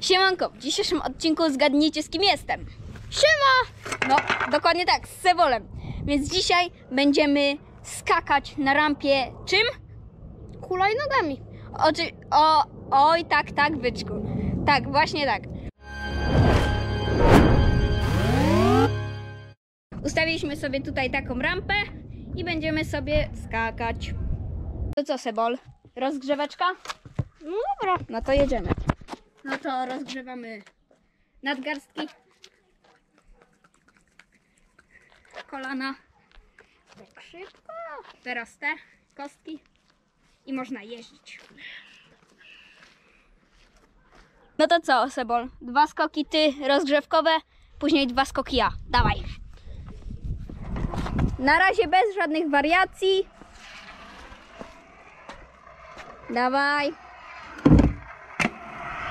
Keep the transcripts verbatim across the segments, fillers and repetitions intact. Siemanko, w dzisiejszym odcinku zgadnijcie, z kim jestem. Siema! No, dokładnie tak, z Sebolem. Więc dzisiaj będziemy skakać na rampie czym? Hulajnogami. Oczy... O, oj, tak, tak, byczku. Tak, właśnie tak. Ustawiliśmy sobie tutaj taką rampę i będziemy sobie skakać. To co, Sebol? Rozgrzeweczka? No dobra. No to jedziemy. No to rozgrzewamy nadgarstki, kolana, tak szybko, teraz te kostki i można jeździć. No to co, Sebol? Dwa skoki ty rozgrzewkowe, później dwa skoki ja. Dawaj. Na razie bez żadnych wariacji. Dawaj.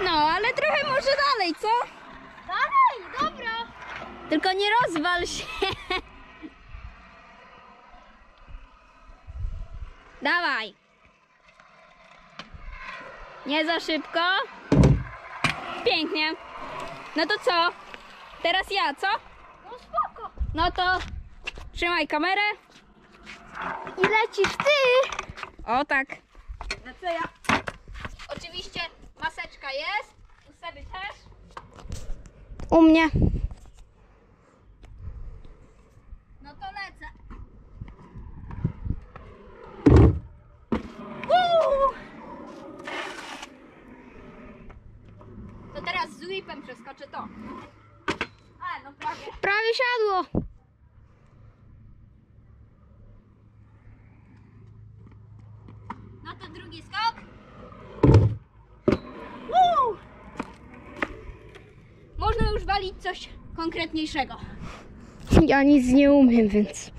No, ale trochę może dalej, co? Dalej, dobra. Tylko nie rozwal się. Dawaj. Nie za szybko. Pięknie. No to co? Teraz ja, co? No spoko. No to trzymaj kamerę. I lecisz ty. O tak. No co ja? Oczywiście maseczka jest. U Seby też. U mnie. No to lecę. Uuu. To teraz z whipem przeskoczę to. A, no prawie. Prawie siadło. No to drugi skok. Uuu. Można już walić coś konkretniejszego. Ja nic nie umiem, więc...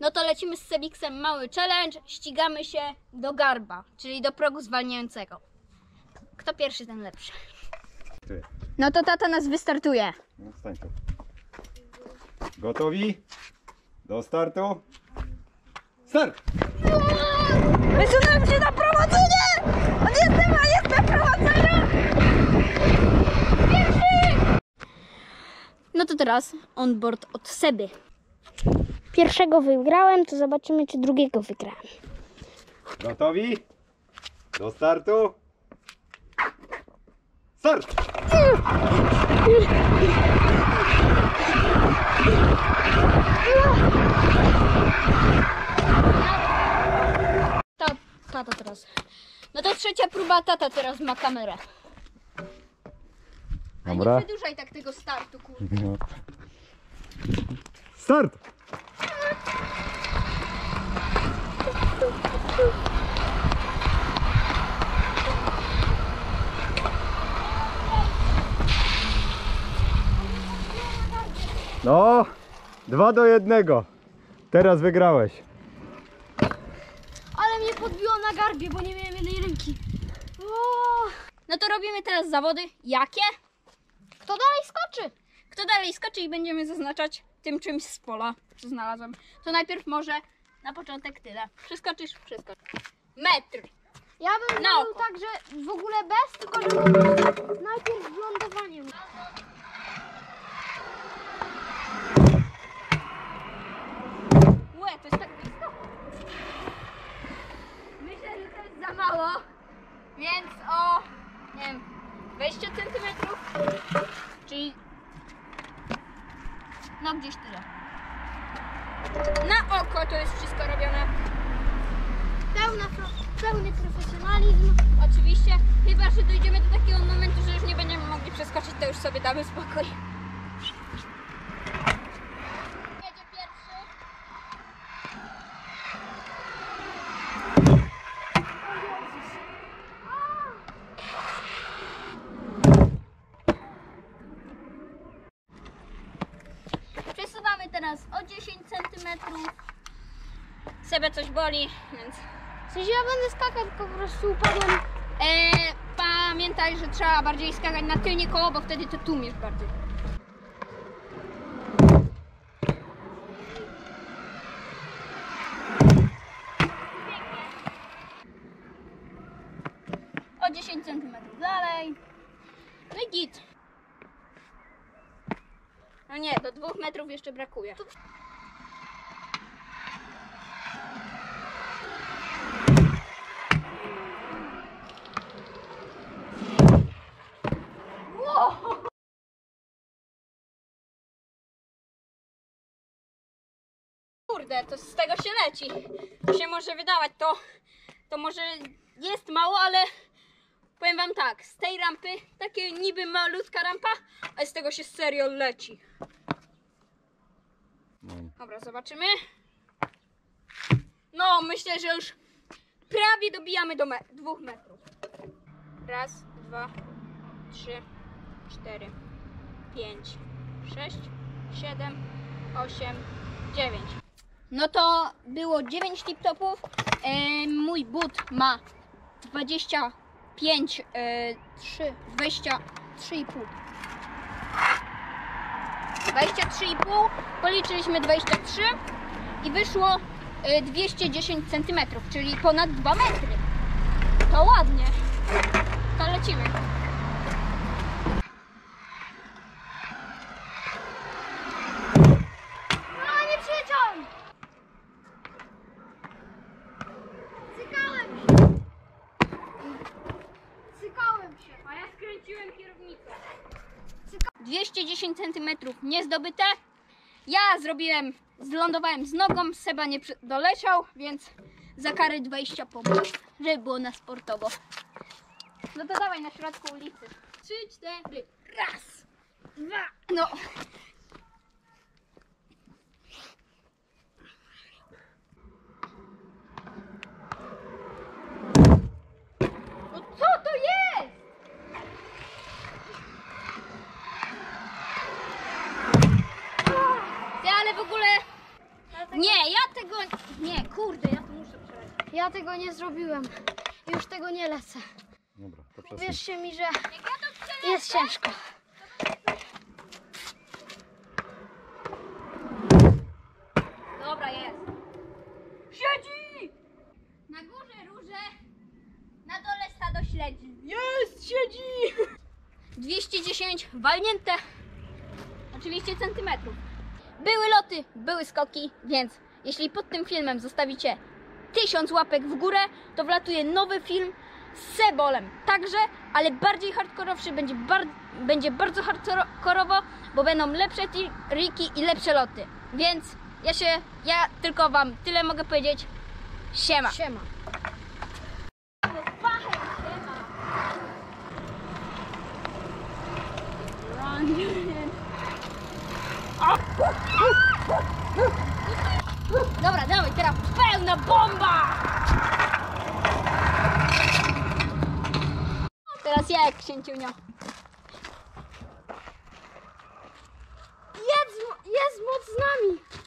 No to lecimy z Sebiksem mały challenge, ścigamy się do garba, czyli do progu zwalniającego. Kto pierwszy, ten lepszy. Ty. No to tata nas wystartuje. No stań tu. Gotowi? Do startu? Start! Wysunąłem się na prowadzenie! On jest na, jest na prowadzeniu! Pierwszy! No to teraz onboard od Seby. Pierwszego wygrałem, to zobaczymy, czy drugiego wygrałem. Gotowi? Do startu? Start! Ta, tata teraz. No to trzecia próba, tata teraz ma kamerę. Ale nie przedłużaj tak tego startu, kurde. Start! No, dwa do jednego. Teraz wygrałeś. Ale mnie podbiło na garbie, bo nie miałem jednej ręki. O! No to robimy teraz zawody. Jakie? Kto dalej skoczy? Kto dalej skoczy i będziemy zaznaczać tym czymś z pola, co znalazłem. To najpierw może na początek tyle. Przeskoczysz? Przeskoczysz. Metr. Ja bym robił tak, że w ogóle bez, tylko że najpierw z lądowaniem. Łe, to jest tak blisko. Myślę, że to jest za mało, więc o, nie wiem, dwadzieścia centymetrów, czyli no gdzieś tyle. Na oko to jest wszystko robione. Pełna, pełny profesjonal. mechanizm. Oczywiście, chyba że dojdziemy do takiego momentu, że już nie będziemy mogli przeskoczyć, to już sobie damy spokój. Teraz o dziesięć centymetrów. Sebe coś boli, więc... W sensie ja będę skakać, tylko po prostu upadłem. Eee, pamiętaj, że trzeba bardziej skakać na tylnie koło, bo wtedy to tłumiesz bardziej. O dziesięć centymetrów dalej. No i git. No nie, do dwóch metrów jeszcze brakuje. Wow. Kurde, to z tego się leci. To się może wydawać, to, to może jest mało, ale powiem wam tak, z tej rampy, takie niby malutka rampa, ale z tego się serio leci. Dobra, zobaczymy. No, myślę, że już prawie dobijamy do me- dwóch metrów. Raz, dwa, trzy, cztery, pięć, sześć, siedem, osiem, dziewięć. No to było dziewięć tip-topów. Eee, mój but ma dwadzieścia pięć, trzy, dwadzieścia trzy i pół. Policzyliśmy dwadzieścia trzy i wyszło dwieście dziesięć centymetrów, czyli ponad dwa metry. To ładnie. To lecimy. No nie przyjeżdżam! Cykałem się. Cykałem się, a ja skręciłem kierownicę. dwieście dziesięć centymetrów niezdobyte. Ja zrobiłem, zlądowałem z nogą, Seba nie doleciał, więc za karę dwadzieścia punktów, żeby było na sportowo. No to dawaj na środku ulicy. Trzy, cztery, raz, dwa, no. No co to jest? Ale w ogóle... Ja tego... Nie, ja tego... Nie, kurde, ja to muszę przelecieć. Ja tego nie zrobiłem. Już tego nie lecę. Dobra, to przesuń. Wierzcie mi, że ja jest ciężko. Dobra, jest. Siedzi! Na górze róże, na dole stado śledzi. Jest, siedzi! dwieście dziesięć walnięte. Oczywiście centymetrów. Były loty, były skoki, więc jeśli pod tym filmem zostawicie tysiąc łapek w górę, to wlatuje nowy film z Sebolem. Także, ale bardziej hardkorowszy, będzie, bar będzie bardzo hardkorowo, bo będą lepsze triki i lepsze loty. Więc ja się, ja tylko wam tyle mogę powiedzieć. Siema. Siema. Dobra, dawaj, teraz pełna bomba! Teraz ja jak księciunio. Jedz, jedz moc z nami!